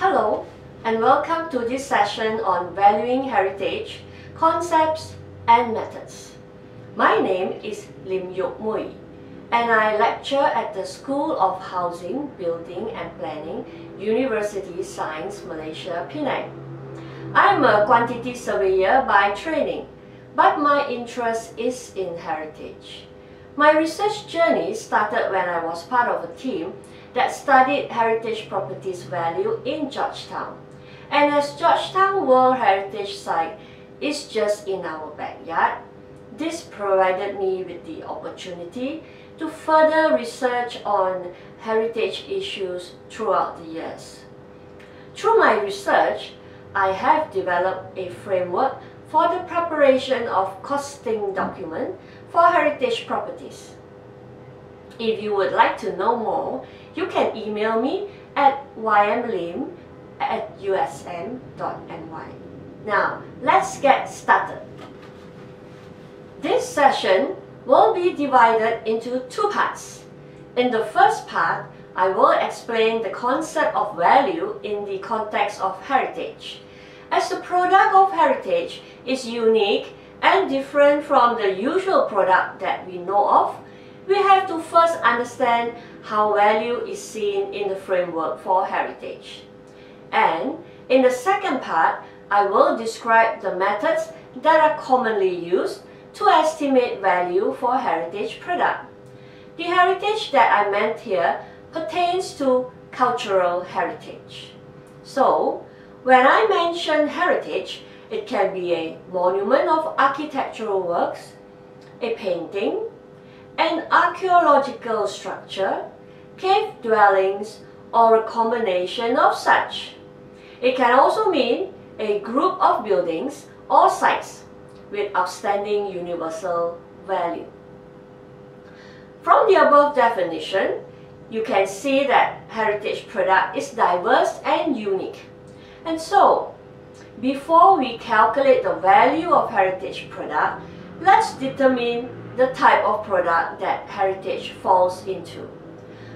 Hello and welcome to this session on valuing heritage, concepts and methods. My name is Lim Yoke Mui and I lecture at the School of Housing, Building and Planning, University Science Malaysia, Penang. I'm a quantity surveyor by training, but my interest is in heritage. My research journey started when I was part of a team that studied heritage properties value in Georgetown. And as Georgetown World Heritage Site is just in our backyard, this provided me with the opportunity to further research on heritage issues throughout the years. Through my research, I have developed a framework for the preparation of costing document for heritage properties. If you would like to know more, you can email me at ymlim@usm.my. Now, let's get started. This session will be divided into two parts. In the first part, I will explain the concept of value in the context of heritage, as the product of heritage is unique and different from the usual product that we know of. We have to first understand how value is seen in the framework for heritage. And in the second part, I will describe the methods that are commonly used to estimate value for heritage product. The heritage that I meant here pertains to cultural heritage. So, when I mention heritage, it can be a monument of architectural works, a painting, an archaeological structure, cave dwellings, or a combination of such. It can also mean a group of buildings or sites with outstanding universal value. From the above definition, you can see that heritage product is diverse and unique. And so, before we calculate the value of heritage product, let's determine the type of product that heritage falls into.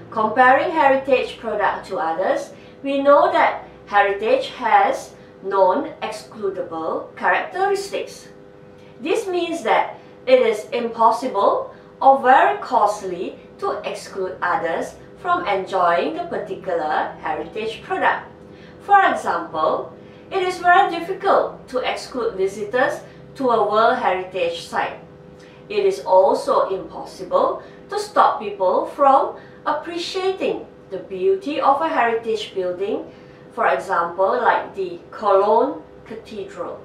Comparing heritage product to others, we know that heritage has non-excludable characteristics. This means that it is impossible or very costly to exclude others from enjoying the particular heritage product. For example, it is very difficult to exclude visitors to a World Heritage Site. It is also impossible to stop people from appreciating the beauty of a heritage building, for example, like the Cologne Cathedral.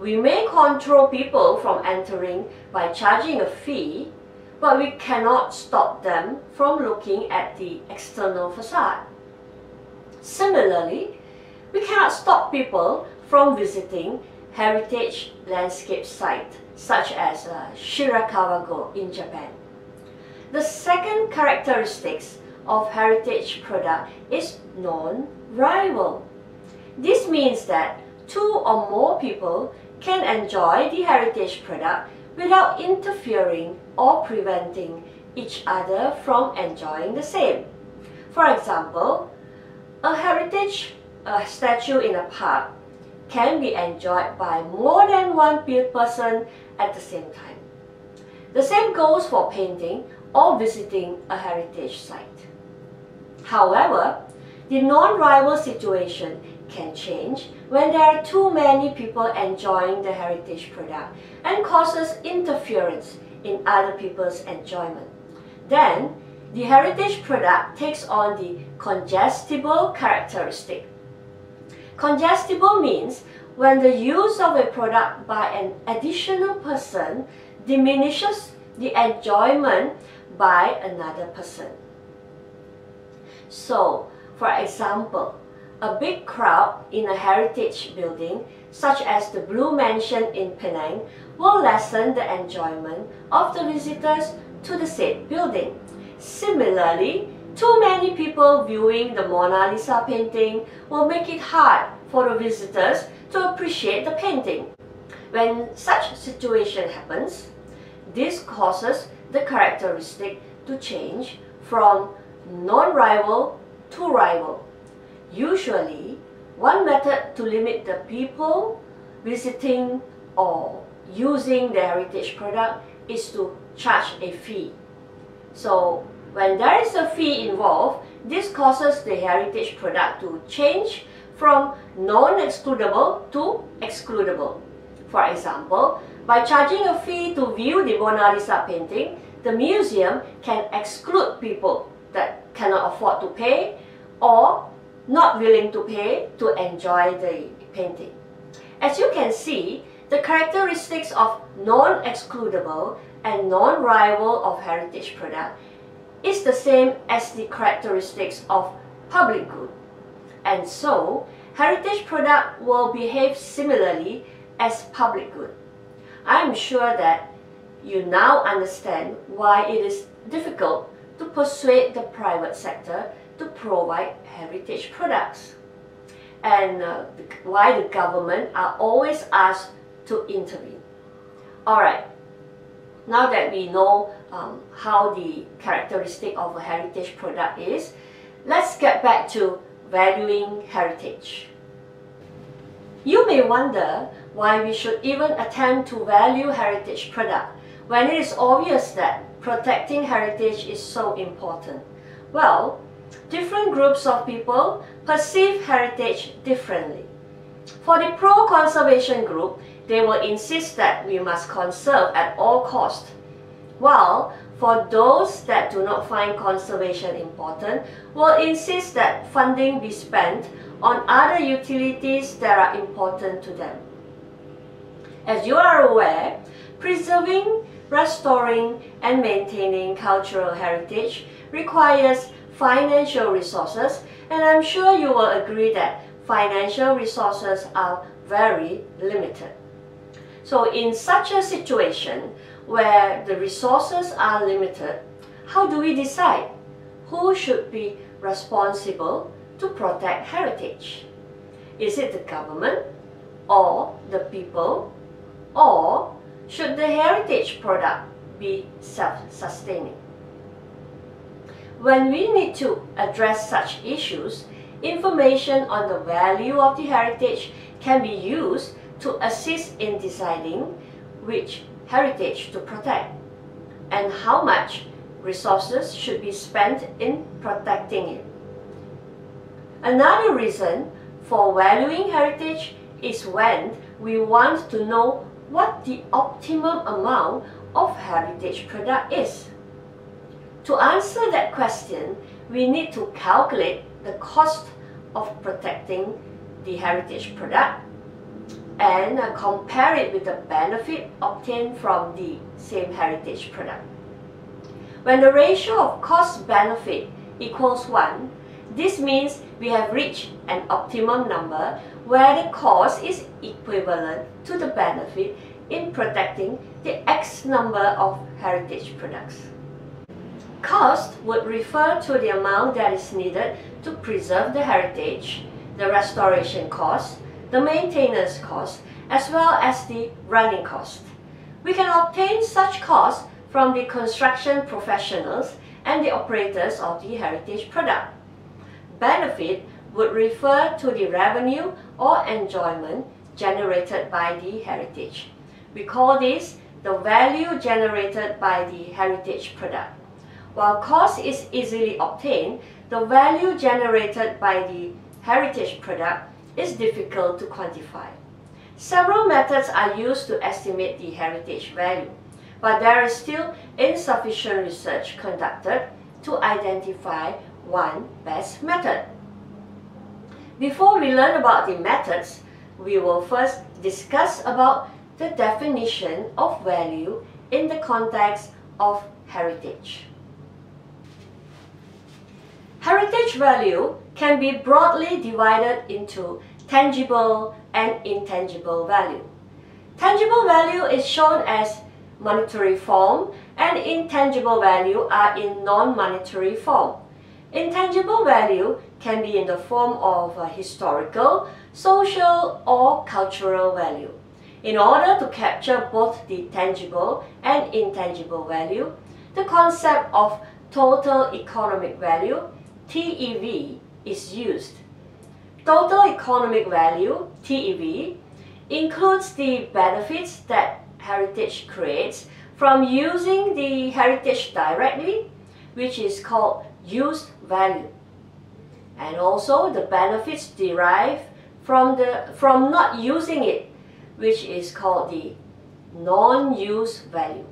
We may control people from entering by charging a fee, but we cannot stop them from looking at the external facade. Similarly, we cannot stop people from visiting heritage landscape sites, such as Shirakawa-go in Japan. The second characteristic of heritage product is non-rival. This means that two or more people can enjoy the heritage product without interfering or preventing each other from enjoying the same. For example, a heritage statue in a park can be enjoyed by more than one person at the same time. The same goes for painting or visiting a heritage site. However, the non-rival situation can change when there are too many people enjoying the heritage product and causes interference in other people's enjoyment. Then, the heritage product takes on the congestible characteristic. Congestible means when the use of a product by an additional person diminishes the enjoyment by another person. So, for example, a big crowd in a heritage building, such as the Blue Mansion in Penang, will lessen the enjoyment of the visitors to the said building. Similarly, too many people viewing the Mona Lisa painting will make it hard for the visitors to appreciate the painting. When such situation happens, this causes the characteristic to change from non-rival to rival. Usually, one method to limit the people visiting or using the heritage product is to charge a fee. So when there is a fee involved, this causes the heritage product to change from non-excludable to excludable. For example, by charging a fee to view the Mona Lisa painting, the museum can exclude people that cannot afford to pay or not willing to pay to enjoy the painting. As you can see, the characteristics of non-excludable and non-rival of heritage product is the same as the characteristics of public good. And so, heritage product will behave similarly as public good. I'm sure that you now understand why it is difficult to persuade the private sector to provide heritage products, and why the government are always asked to intervene. Alright, now that we know how the characteristic of a heritage product is, let's get back to valuing heritage. You may wonder why we should even attempt to value heritage product when it is obvious that protecting heritage is so important. Well, different groups of people perceive heritage differently. For the pro-conservation group, they will insist that we must conserve at all costs, while for those that do not find conservation important, will insist that funding be spent on other utilities that are important to them. As you are aware, preserving, restoring, and maintaining cultural heritage requires financial resources, and I'm sure you will agree that financial resources are very limited. So in such a situation where the resources are limited, how do we decide who should be responsible to protect heritage? Is it the government or the people, or should the heritage product be self-sustaining? When we need to address such issues, information on the value of the heritage can be used to assist in deciding which heritage to protect and how much resources should be spent in protecting it. Another reason for valuing heritage is when we want to know what the optimum amount of heritage product is. To answer that question, we need to calculate the cost of protecting the heritage product and compare it with the benefit obtained from the same heritage product. When the ratio of cost-benefit equals 1, this means we have reached an optimum number where the cost is equivalent to the benefit in protecting the X number of heritage products. Cost would refer to the amount that is needed to preserve the heritage, the restoration cost, the maintenance cost, as well as the running cost. We can obtain such costs from the construction professionals and the operators of the heritage product. Benefit would refer to the revenue or enjoyment generated by the heritage. We call this the value generated by the heritage product. While cost is easily obtained, the value generated by the heritage product is difficult to quantify. Several methods are used to estimate the heritage value, but there is still insufficient research conducted to identify one best method. Before we learn about the methods, we will first discuss about the definition of value in the context of heritage. Heritage value can be broadly divided into tangible and intangible value. Tangible value is shown as monetary form, and intangible value are in non-monetary form. Intangible value can be in the form of historical, social, or cultural value. In order to capture both the tangible and intangible value, the concept of total economic value, TEV, is used. Total economic value, TEV, includes the benefits that heritage creates from using the heritage directly, which is called use value, and also the benefits derived from not using it, which is called the non-use value.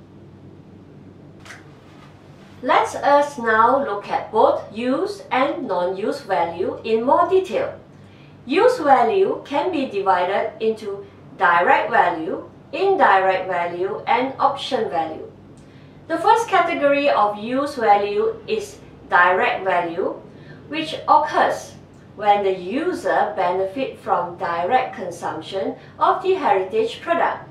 Let us now look at both use and non-use value in more detail. Use value can be divided into direct value, indirect value, and option value. The first category of use value is direct value, which occurs when the user benefits from direct consumption of the heritage product.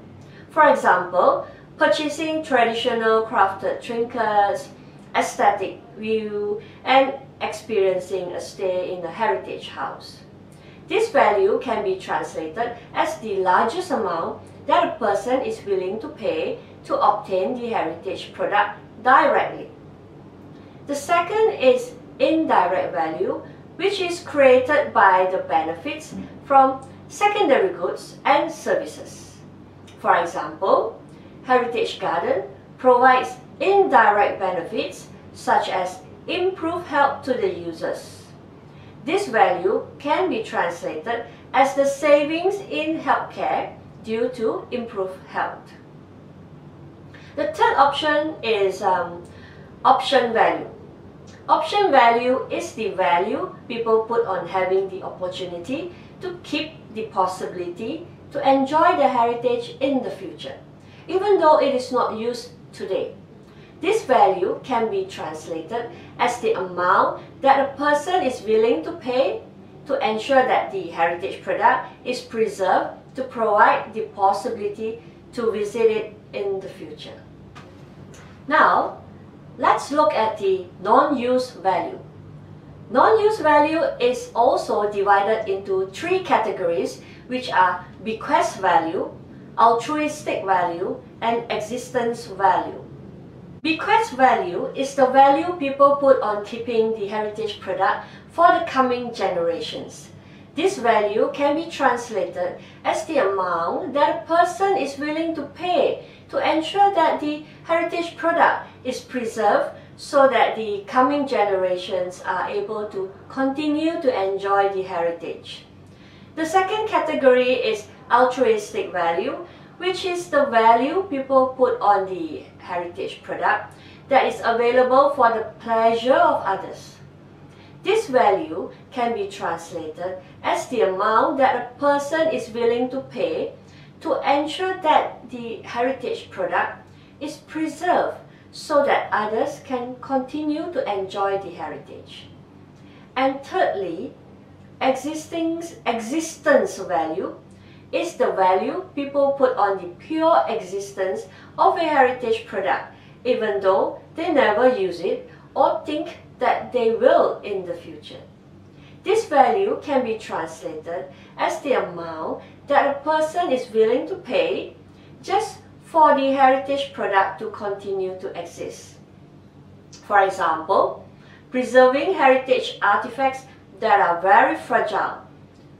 For example, purchasing traditional crafted trinkets, aesthetic view, and experiencing a stay in a heritage house. This value can be translated as the largest amount that a person is willing to pay to obtain the heritage product directly. The second is indirect value, which is created by the benefits from secondary goods and services. For example, Heritage Garden provides indirect benefits such as improved health to the users. This value can be translated as the savings in healthcare due to improved health. The third option is option value. Option value is the value people put on having the opportunity to keep the possibility to enjoy the heritage in the future, even though it is not used today. This value can be translated as the amount that a person is willing to pay to ensure that the heritage product is preserved to provide the possibility to visit it in the future. Now, let's look at the non-use value. Non-use value is also divided into three categories, which are bequest value, altruistic value, and existence value. Bequest value is the value people put on keeping the heritage product for the coming generations. This value can be translated as the amount that a person is willing to pay to ensure that the heritage product is preserved so that the coming generations are able to continue to enjoy the heritage. The second category is altruistic value, which is the value people put on the heritage product that is available for the pleasure of others. This value can be translated as the amount that a person is willing to pay to ensure that the heritage product is preserved so that others can continue to enjoy the heritage. And thirdly, existence value is the value people put on the pure existence of a heritage product, even though they never use it or think that they will in the future. This value can be translated as the amount that a person is willing to pay just for the heritage product to continue to exist. For example, preserving heritage artifacts that are very fragile,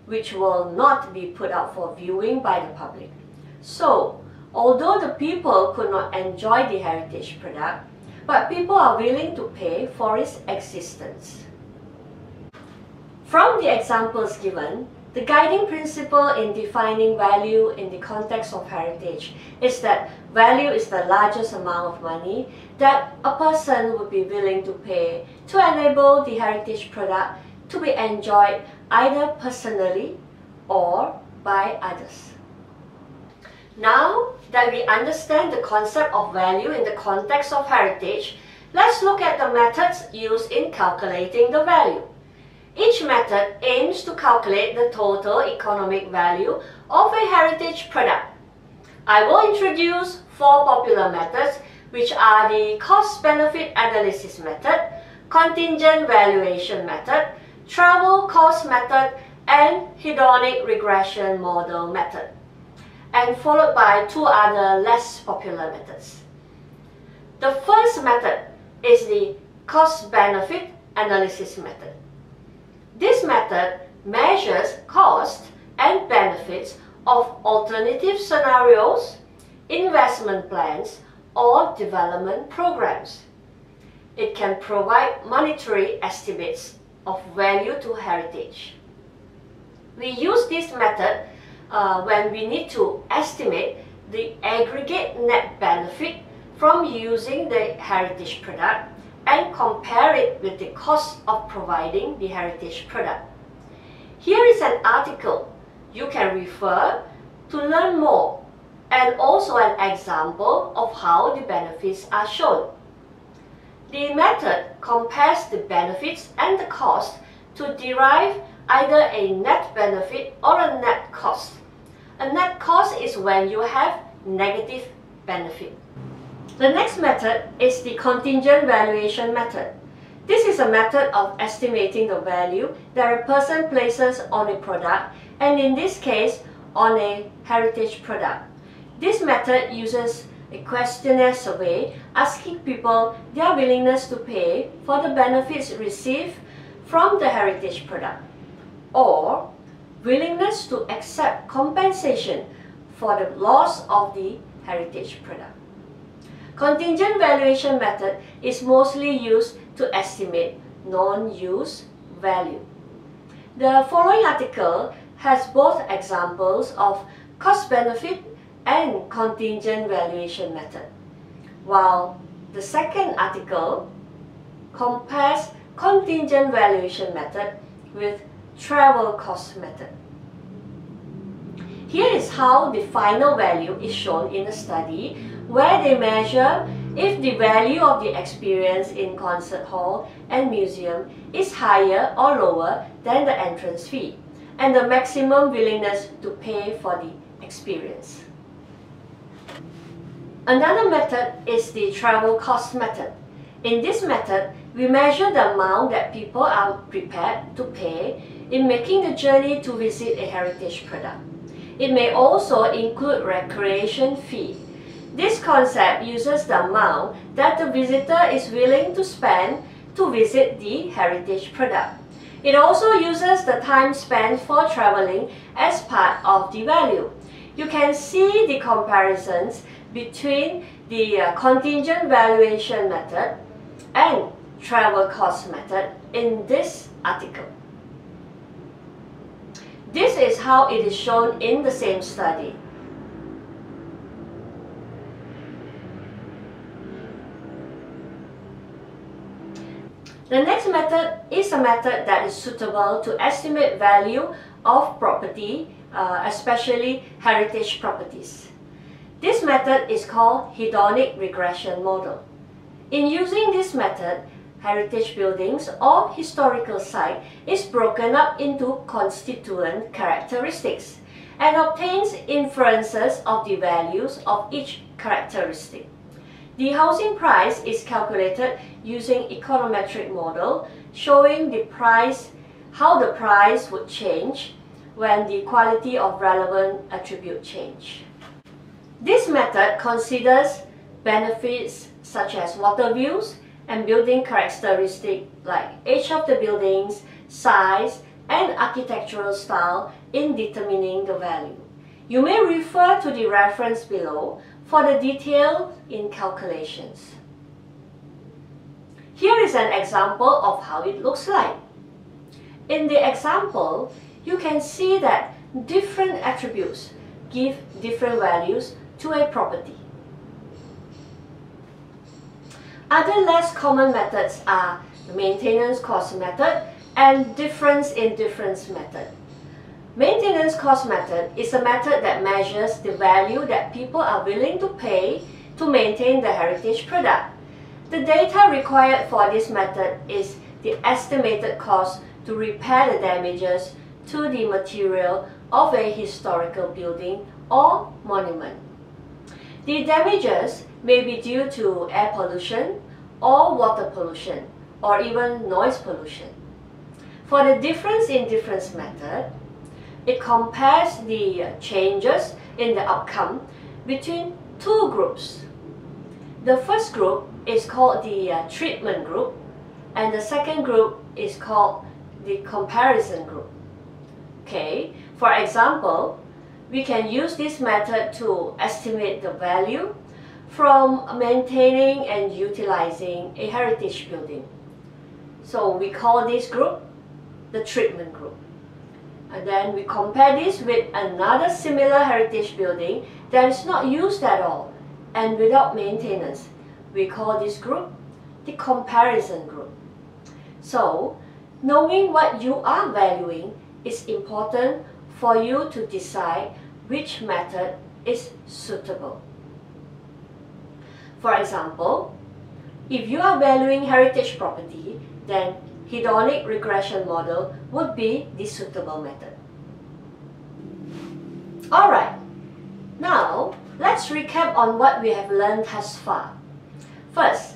which will not be put out for viewing by the public. So, although the people could not enjoy the heritage product, but people are willing to pay for its existence. From the examples given, the guiding principle in defining value in the context of heritage is that value is the largest amount of money that a person would be willing to pay to enable the heritage product to be enjoyed either personally or by others. Now that we understand the concept of value in the context of heritage, let's look at the methods used in calculating the value. Each method aims to calculate the total economic value of a heritage product. I will introduce four popular methods, which are the cost-benefit analysis method, contingent valuation method, travel cost method, and hedonic regression model method, and followed by two other less popular methods. The first method is the cost-benefit analysis method. This method measures costs and benefits of alternative scenarios, investment plans, or development programs. It can provide monetary estimates of value to heritage. We use this method when we need to estimate the aggregate net benefit from using the heritage product and compare it with the cost of providing the heritage product. Here is an article you can refer to learn more, and also an example of how the benefits are shown. The method compares the benefits and the cost to derive either a net benefit or a net cost. A net cost is when you have negative benefit. The next method is the contingent valuation method. This is a method of estimating the value that a person places on a product, and in this case, on a heritage product. This method uses a questionnaire survey asking people their willingness to pay for the benefits received from the heritage product, or willingness to accept compensation for the loss of the heritage product. Contingent valuation method is mostly used to estimate non-use value. The following article has both examples of cost-benefit and contingent valuation method, while the second article compares contingent valuation method with travel cost method. Here is how the final value is shown in a study where they measure if the value of the experience in concert hall and museum is higher or lower than the entrance fee and the maximum willingness to pay for the experience. Another method is the travel cost method. In this method, we measure the amount that people are prepared to pay in making the journey to visit a heritage product. It may also include recreation fee. This concept uses the amount that the visitor is willing to spend to visit the heritage product. It also uses the time spent for traveling as part of the value. You can see the comparisons between the contingent valuation method and travel cost method in this article. This is how it is shown in the same study. The next method is a method that is suitable to estimate value of property, especially heritage properties. This method is called hedonic regression model. In using this method, heritage buildings or historical site is broken up into constituent characteristics and obtains inferences of the values of each characteristic. The housing price is calculated using econometric model, showing the price, how the price would change when the quality of relevant attribute change. This method considers benefits such as water views and building characteristics like age of the buildings, size, and architectural style in determining the value. You may refer to the reference below for the detail in calculations. Here is an example of how it looks like. In the example, you can see that different attributes give different values to a property. Other less common methods are the maintenance cost method and difference in difference method. Maintenance cost method is a method that measures the value that people are willing to pay to maintain the heritage product. The data required for this method is the estimated cost to repair the damages to the material of a historical building or monument. The damages may be due to air pollution or water pollution or even noise pollution. For the difference in difference method, it compares the changes in the outcome between two groups. The first group is called the treatment group and the second group is called the comparison group. Okay? For example, we can use this method to estimate the value from maintaining and utilizing a heritage building. So we call this group the treatment group. And then we compare this with another similar heritage building that is not used at all and without maintenance. We call this group the comparison group. So, knowing what you are valuing is important for you to decide which method is suitable. For example, if you are valuing heritage property, then hedonic regression model would be the suitable method. Alright, now let's recap on what we have learned thus far. First,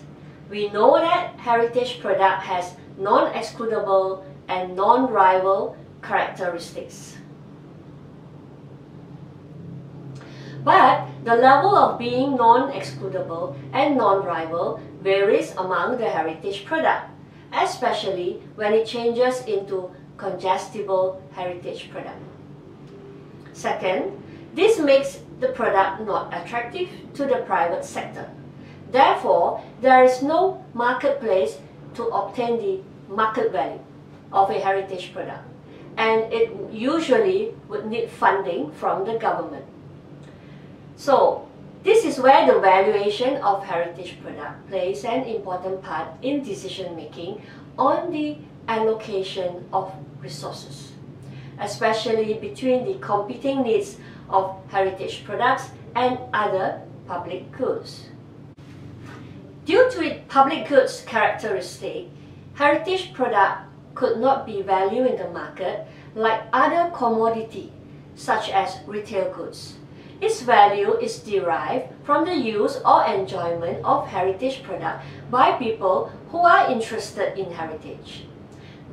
we know that heritage product has non-excludable and non-rival characteristics. But the level of being non-excludable and non-rival varies among the heritage product, especially when it changes into congestible heritage product. Second, this makes the product not attractive to the private sector. Therefore, there is no marketplace to obtain the market value of a heritage product, and it usually would need funding from the government. So, this is where the valuation of heritage product plays an important part in decision making on the allocation of resources, especially between the competing needs of heritage products and other public goods. Due to its public goods characteristic, heritage product could not be valued in the market like other commodity, such as retail goods. Its value is derived from the use or enjoyment of heritage product by people who are interested in heritage.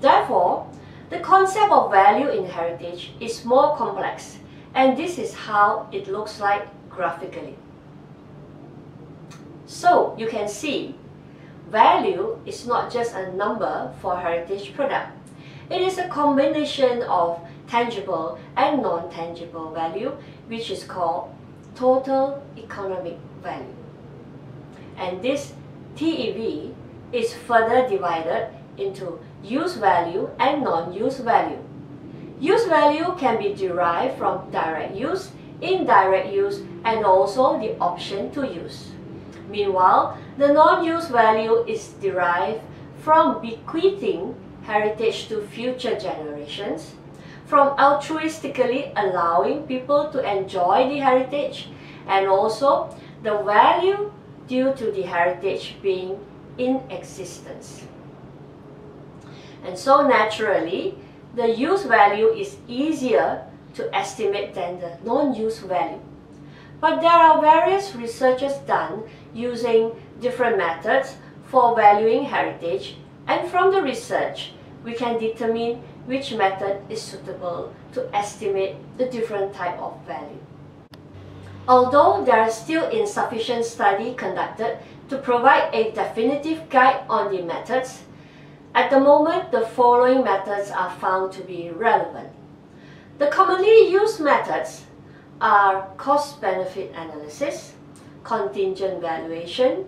Therefore, the concept of value in heritage is more complex, and this is how it looks like graphically. So, you can see, value is not just a number for heritage product. It is a combination of tangible and non-tangible value, which is called total economic value. And this TEV is further divided into use value and non-use value. Use value can be derived from direct use, indirect use, and also the option to use. Meanwhile, the non-use value is derived from bequeathing heritage to future generations, from altruistically allowing people to enjoy the heritage, and also the value due to the heritage being in existence. And so naturally, the use value is easier to estimate than the non-use value. But there are various researches done using different methods for valuing heritage, and from the research, we can determine which method is suitable to estimate the different type of value. Although there is still insufficient study conducted to provide a definitive guide on the methods, at the moment the following methods are found to be relevant. The commonly used methods are cost-benefit analysis, contingent valuation,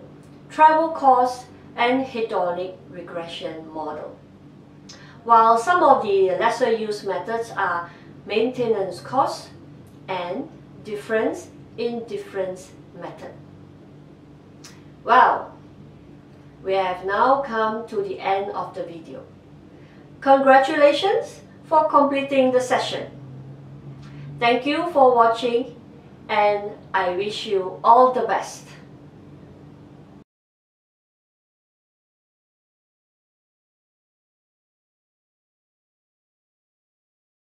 travel cost, and hedonic regression model. While some of the lesser used methods are maintenance cost and difference in difference method. Well, we have now come to the end of the video. Congratulations for completing the session. Thank you for watching, and I wish you all the best.